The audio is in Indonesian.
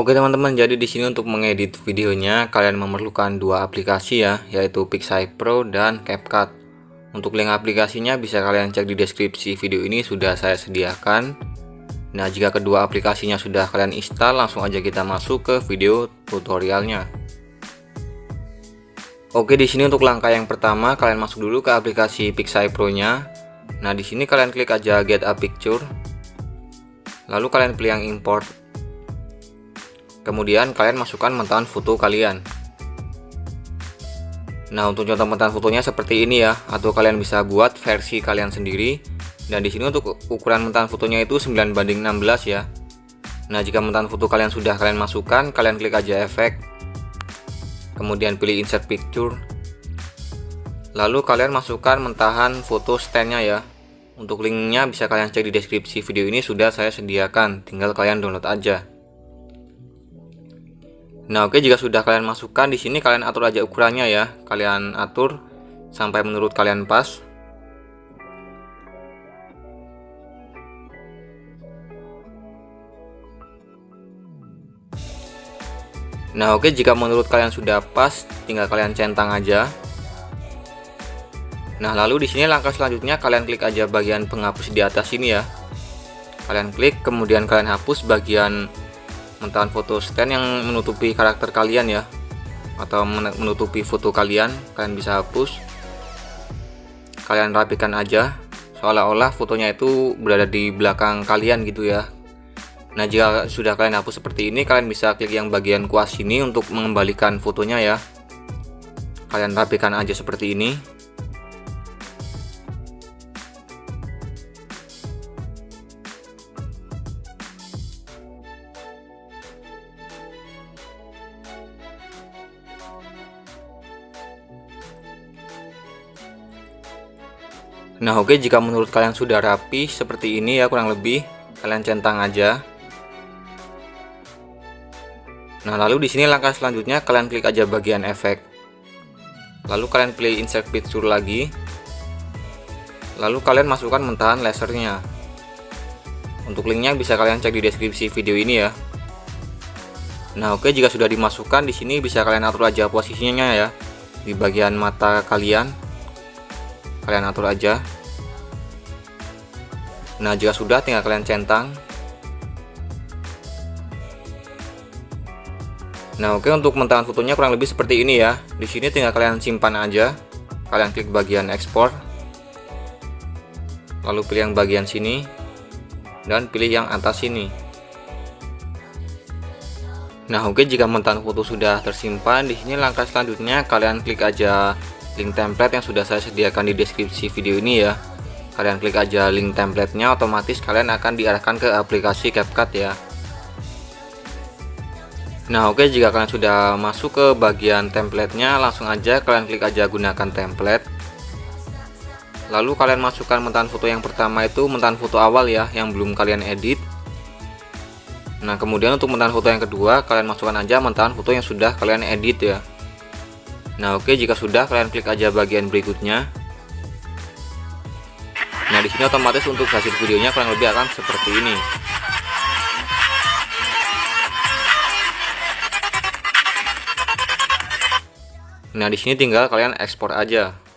Oke teman-teman, jadi di sini untuk mengedit videonya kalian memerlukan dua aplikasi ya, yaitu PicsArt Pro dan CapCut. Untuk link aplikasinya bisa kalian cek di deskripsi video ini, sudah saya sediakan. Nah, jika kedua aplikasinya sudah kalian install, langsung aja kita masuk ke video tutorialnya. Oke, di sini untuk langkah yang pertama kalian masuk dulu ke aplikasi PicsArt Pro-nya. Nah, di sini kalian klik aja Get a Picture. Lalu kalian pilih yang import. Kemudian kalian masukkan mentahan foto kalian. Nah, untuk contoh mentahan fotonya seperti ini ya, atau kalian bisa buat versi kalian sendiri. Dan di sini untuk ukuran mentahan fotonya itu 9:16 ya. Nah, jika mentahan foto kalian sudah kalian masukkan, kalian klik aja efek. Kemudian pilih insert picture. Lalu kalian masukkan mentahan foto standnya ya. Untuk linknya bisa kalian cek di deskripsi video ini, sudah saya sediakan, tinggal kalian download aja. Nah, oke, jika sudah kalian masukkan di sini kalian atur aja ukurannya ya. Kalian atur sampai menurut kalian pas. Nah, oke, jika menurut kalian sudah pas, tinggal kalian centang aja. Nah, lalu di sini langkah selanjutnya kalian klik aja bagian penghapus di atas ini ya. Kalian klik, kemudian kalian hapus bagian mentahan foto stand yang menutupi karakter kalian ya, atau menutupi foto kalian. Kalian bisa hapus. Kalian rapikan aja seolah-olah fotonya itu berada di belakang kalian gitu ya. Nah, jika sudah kalian hapus seperti ini, kalian bisa klik yang bagian kuas ini untuk mengembalikan fotonya ya. Kalian rapikan aja seperti ini. Nah, oke, jika menurut kalian sudah rapi seperti ini ya kurang lebih, kalian centang aja. Nah, lalu di sini langkah selanjutnya kalian klik aja bagian efek. Lalu kalian pilih insert picture lagi. Lalu kalian masukkan mentahan lasernya. Untuk linknya bisa kalian cek di deskripsi video ini ya. Nah, oke, jika sudah dimasukkan di sini bisa kalian atur aja posisinya ya, di bagian mata kalian. Kalian atur aja. Nah, jika sudah tinggal kalian centang. Nah, oke, untuk mentahan fotonya kurang lebih seperti ini ya. Di sini tinggal kalian simpan aja. Kalian klik bagian ekspor. Lalu pilih yang bagian sini dan pilih yang atas sini. Nah, oke, jika mentahan foto sudah tersimpan, di sini langkah selanjutnya kalian klik aja link template yang sudah saya sediakan di deskripsi video ini ya. Kalian klik aja link templatenya, otomatis kalian akan diarahkan ke aplikasi CapCut ya. Nah, oke, jika kalian sudah masuk ke bagian templatenya, langsung aja kalian klik aja gunakan template. Lalu kalian masukkan mentahan foto yang pertama itu mentahan foto awal ya, yang belum kalian edit. Nah, kemudian untuk mentahan foto yang kedua kalian masukkan aja mentahan foto yang sudah kalian edit ya. Nah, oke, jika sudah kalian klik aja bagian berikutnya. Nah, di sini otomatis untuk hasil videonya kurang lebih akan seperti ini. Nah, di sini tinggal kalian ekspor aja.